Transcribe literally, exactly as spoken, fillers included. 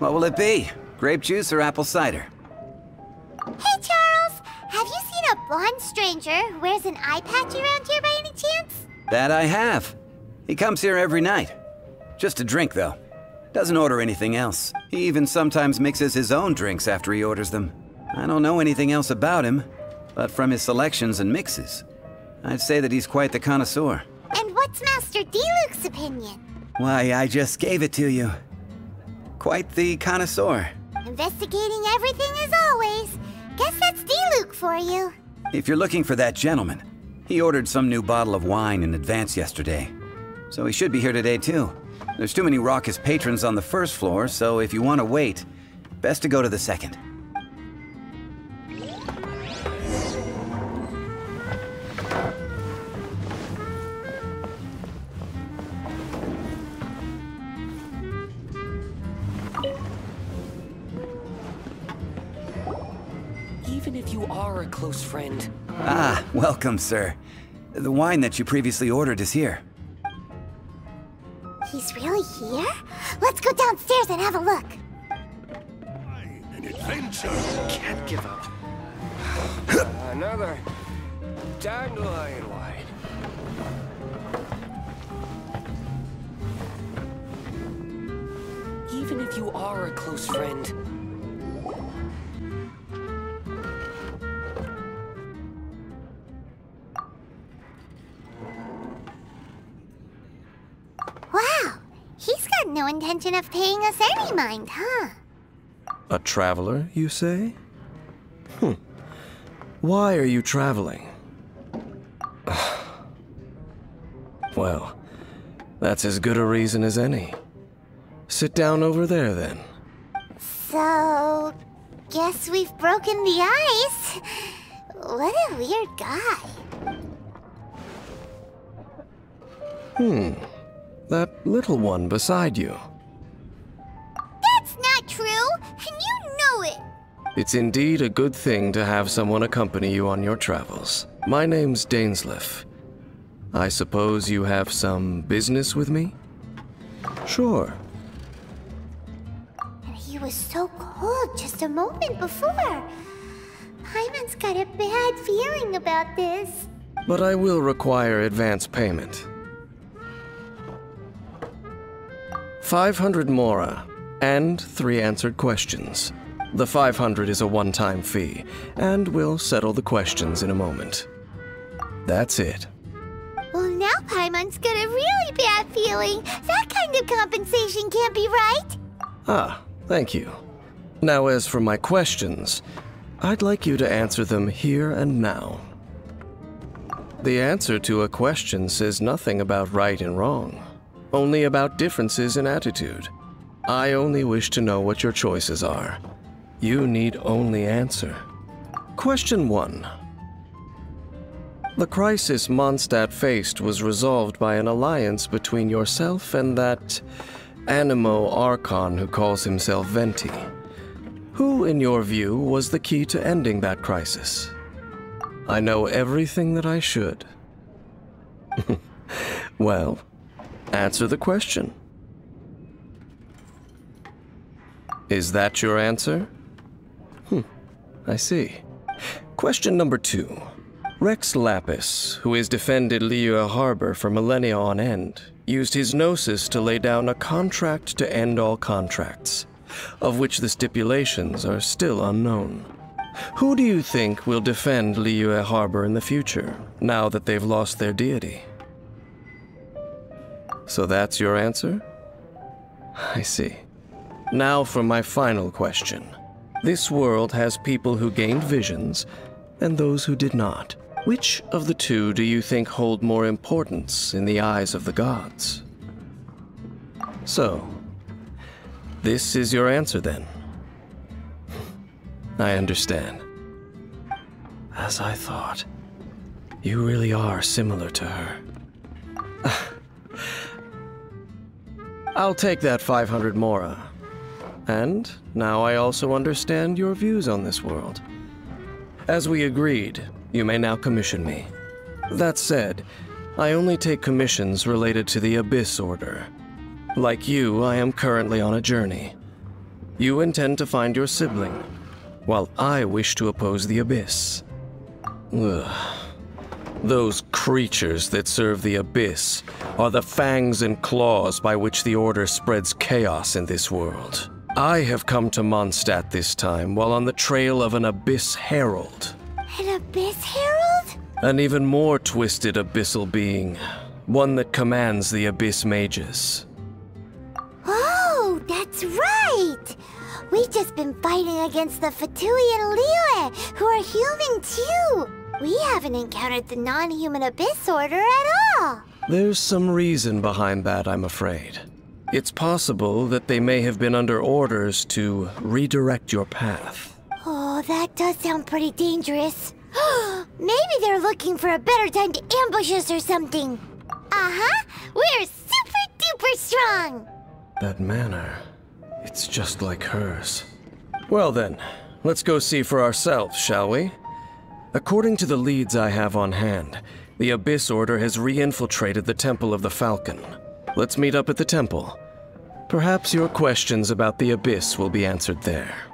What will it be? Grape juice or apple cider? Hey, Charles! Have you seen a blonde stranger who wears an eye patch around here by any chance? That I have. He comes here every night. Just to drink, though. Doesn't order anything else. He even sometimes mixes his own drinks after he orders them. I don't know anything else about him, but from his selections and mixes, I'd say that he's quite the connoisseur. And what's Master Diluc's opinion? Why, I just gave it to you. Quite the connoisseur. Investigating everything as always. Guess that's Diluc for you. If you're looking for that gentleman, he ordered some new bottle of wine in advance yesterday. So he should be here today, too. There's too many raucous patrons on the first floor, so if you want to wait, best to go to the second. Even if you are a close friend. Ah, welcome, sir. The wine that you previously ordered is here. He's really here? Let's go downstairs and have a look. An adventure! Can't give up. Another dandelion wine. Even if you are a close friend. No intention of paying us any mind, huh? A traveler, you say? Hmm. Why are you traveling? Well, that's as good a reason as any. Sit down over there, then. So, guess we've broken the ice. What a weird guy. Hmm. That little one beside you. That's not true, and you know it! It's indeed a good thing to have someone accompany you on your travels. My name's Dainsleif. I suppose you have some business with me? Sure. And he was so cold just a moment before. Paimon's got a bad feeling about this. But I will require advance payment. five hundred mora, and three answered questions. The five hundred is a one-time fee, and we'll settle the questions in a moment. That's it. Well, now Paimon's got a really bad feeling. That kind of compensation can't be right. Ah, thank you. Now, as for my questions, I'd like you to answer them here and now. The answer to a question says nothing about right and wrong. Only about differences in attitude. I only wish to know what your choices are. You need only answer. Question one. The crisis Mondstadt faced was resolved by an alliance between yourself and that Anemo Archon who calls himself Venti. Who, in your view, was the key to ending that crisis? I know everything that I should. Well... answer the question. Is that your answer? Hmm, I see. Question number two. Rex Lapis, who has defended Liyue Harbor for millennia on end, used his gnosis to lay down a contract to end all contracts, of which the stipulations are still unknown. Who do you think will defend Liyue Harbor in the future, now that they've lost their deity? So that's your answer? I see. Now for my final question. This world has people who gained visions and those who did not. Which of the two do you think hold more importance in the eyes of the gods? So, this is your answer then. I understand. As I thought, you really are similar to her. I'll take that five hundred mora. And now I also understand your views on this world. As we agreed, you may now commission me. That said, I only take commissions related to the Abyss Order. Like you, I am currently on a journey. You intend to find your sibling, while I wish to oppose the Abyss. Ugh. Those creatures that serve the Abyss are the fangs and claws by which the Order spreads chaos in this world. I have come to Mondstadt this time while on the trail of an Abyss Herald. An Abyss Herald? An even more twisted abyssal being, one that commands the Abyss Mages. Oh, that's right! We've just been fighting against the Fatui and Liyue, who are human too! We haven't encountered the non-human Abyss Order at all! There's some reason behind that, I'm afraid. It's possible that they may have been under orders to redirect your path. Oh, that does sound pretty dangerous. Maybe they're looking for a better time to ambush us or something. Uh-huh! We're super-duper strong! That manner, it's just like hers. Well then, let's go see for ourselves, shall we? According to the leads I have on hand, the Abyss Order has re-infiltrated the Temple of the Falcon. Let's meet up at the temple. Perhaps your questions about the Abyss will be answered there.